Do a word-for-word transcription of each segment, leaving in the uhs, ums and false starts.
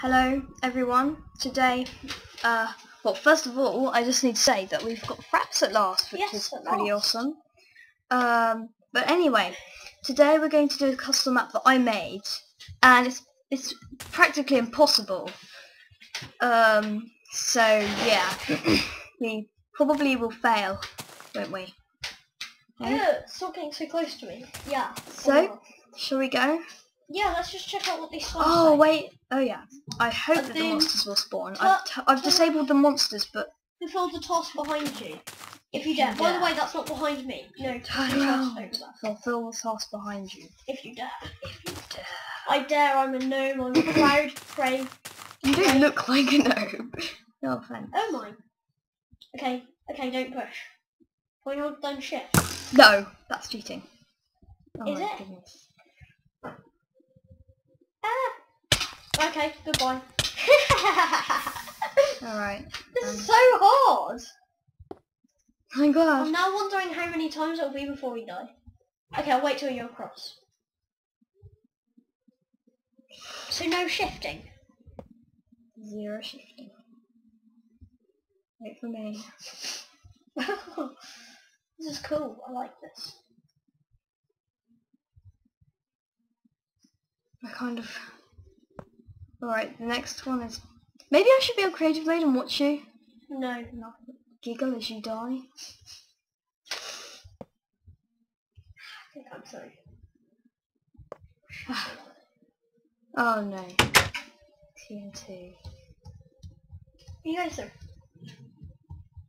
Hello everyone. Today, uh, well, first of all, I just need to say that we've got fraps at last, which yes, is pretty last. awesome. Um, but anyway, today we're going to do a custom map that I made, and it's it's practically impossible. Um, so yeah, we probably will fail, won't we? Okay. Yeah, it's not getting so close to me. Yeah. So, shall we go? Yeah, let's just check out what these signs Oh, say. wait. Oh, yeah. I hope and that the monsters will spawn. I've, t I've disabled the monsters, but... Fulfill the task behind you. If you dare. Yeah. By the way, that's not behind me. No, turn around. Fulfill the task behind you. If you dare. If you dare. I dare. I'm a gnome. I'm a proud prey. You don't prey. look like a gnome. No offense. Oh, my. Okay. Okay, don't push. Point hold down shift. No. That's cheating. Oh, Is my it? Goodness. Okay, goodbye. Alright. This um, is so hard! My god. I'm now wondering how many times it'll be before we die. Okay, I'll wait till you're across. So no shifting? Zero shifting. Wait for me. This is cool, I like this. I kind of... Alright, the next one is... Maybe I should be on creative mode and watch you? No, not giggle as you die. I think I'm sorry. Oh no. T N T. Are you guys there?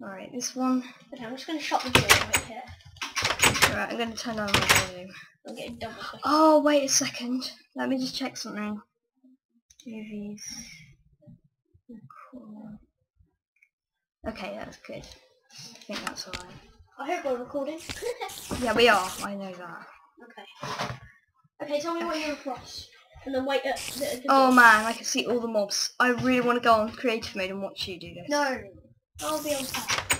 Alright, this one... Okay, I'm just going to shut the door right here. Alright, I'm going to turn down my volume. I'm getting double second. Oh, wait a second. Let me just check something. Movies. Record. Okay, that's good. I think that's alright. I hope we're recording. Yeah, we are. I know that. Okay. Okay, tell me what you're across. And then wait at the, the Oh door. man, I can see all the mobs. I really want to go on creative mode and watch you do this. No. I'll be on top.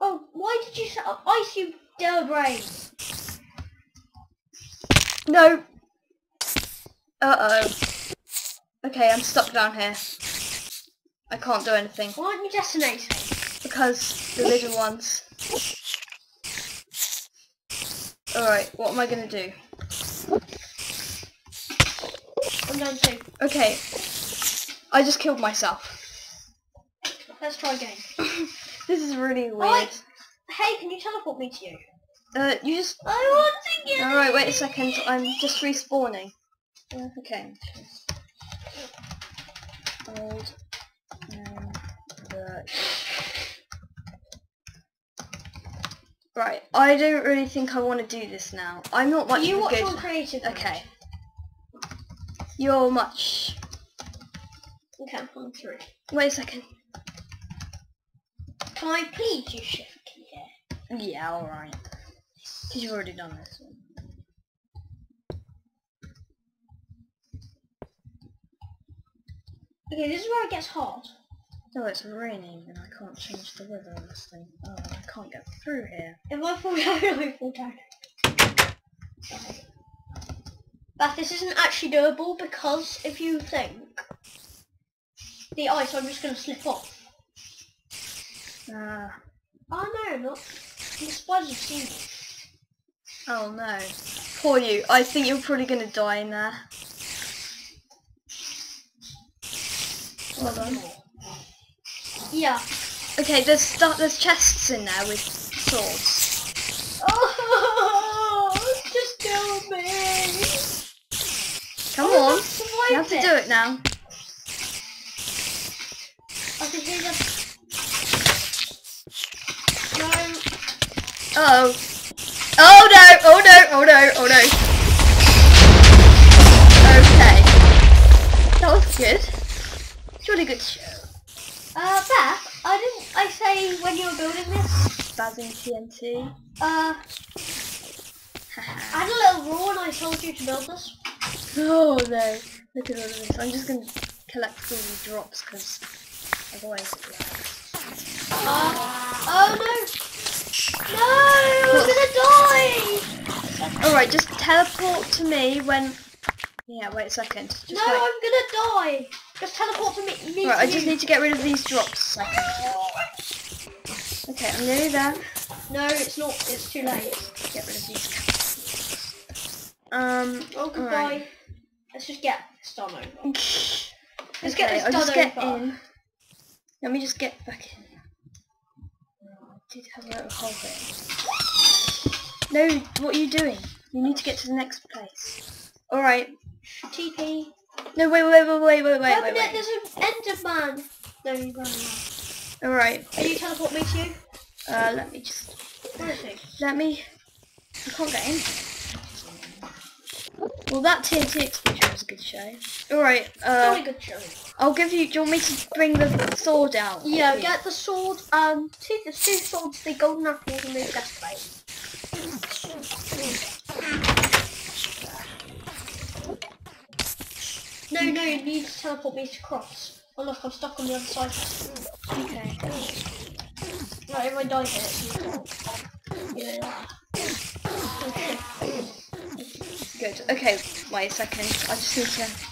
Oh, why did you set up Ice, you dare brain? No. Uh oh. Okay, I'm stuck down here. I can't do anything. Why aren't you detonating? Because the little ones. Alright, what am I gonna do? I'm down too. Okay. I just killed myself. Let's try again. This is really weird. Oh, hey, can you teleport me to you? Uh, you just... I want to get Alright, wait a second. I'm just respawning. Okay. Hold and the... Right, I don't really think I want to do this now. I'm not much You of a watch good... on creative. Okay. Mode. You're much. Okay, I'm on through. Wait a second. Can I please do shift key here? Yeah, alright. Because you've already done this one. Okay, this is where it gets hot. No, it's raining and I can't change the weather on this thing. Oh, I can't get through here. If I fall down, I fall down. Okay. Beth, this isn't actually doable because if you think the ice, I'm just going to slip off. Uh, oh no, look. The spiders have seen me. Oh no. Poor you. I think you're probably going to die in there. Hold on. Yeah. Okay, there's stuff. There's chests in there with swords. Oh, just kill me! Come oh, on, you have it. to do it now. I can hear the. No. Uh oh. Oh no! Oh no! Oh no! Oh no! Okay. That was good. Really good show. Uh, Beth, I didn't I say when you were building this? Buzzing T N T. Uh, I had a little rule and I told you to build this. Oh no, look at all of this. I'm just going to collect all the drops because otherwise it lags. Uh, oh no! No, I'm going to die! Alright, just teleport to me when Yeah, wait a second. Just no, wait. I'm gonna die. Just teleport from it. Right, I just need to get rid of these drops. Okay, I'm nearly there. No, it's not. It's too late. Get rid of these cats. Um. Oh, goodbye. Right. Let's just get this done over. Let's okay, get this I'll done just over. Get in. Let me just get back in. I did have a little hole there. No, what are you doing? You need to get to the next place. Alright. T P. No, wait, wait, wait, wait, wait, wait, wait, wait. There's an Enderman. No, you're running out. Alright. Can you teleport me to you? Uh, let me just... What is it? Let me... I can't get in. Well, that T N T explosion was a good show. Alright, uh... Very good show. I'll give you... Do you want me to bring the sword out? Yeah, get you? the sword, um... See, there's two swords, the golden apples and the gas plate. No, no, you need to teleport me to cross. Oh look, I'm stuck on the other side. Okay. Right, if I die here... Yeah. Okay. Good. Okay, wait a second. I just need to...